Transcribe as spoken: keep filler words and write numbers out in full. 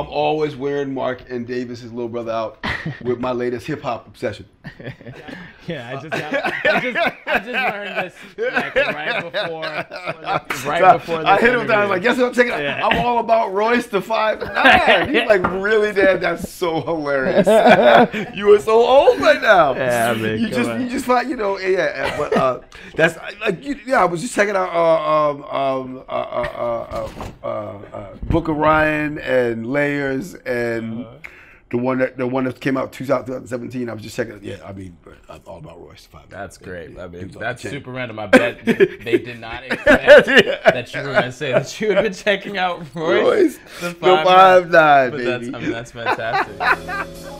I'm always wearing Mark and Davis's little brother out with my latest hip hop obsession. Yeah, I just, got, I just, I just learned this like, right before, right so before. This I hit him down. I was like, "Yes, I'm checking. Yeah. I'm all about Royce da five nine." He's like, "Really, Dad? That's so hilarious. You are so old right now. Yeah, I mean, you just, on. you just like, you know, yeah. But uh, that's like, yeah. I was just checking out uh, um um uh uh uh, uh, uh Book of Ryan and Layers and. Uh-huh. The one that the one that came out two thousand seventeen. I was just checking. Yeah, I mean, I'm all about Royce da five nine. That's great. Yeah, I mean, that's super random. I bet they did not expect yeah. that you were gonna say that you had been checking out Royce da five nine. But baby. That's, I mean, that's fantastic.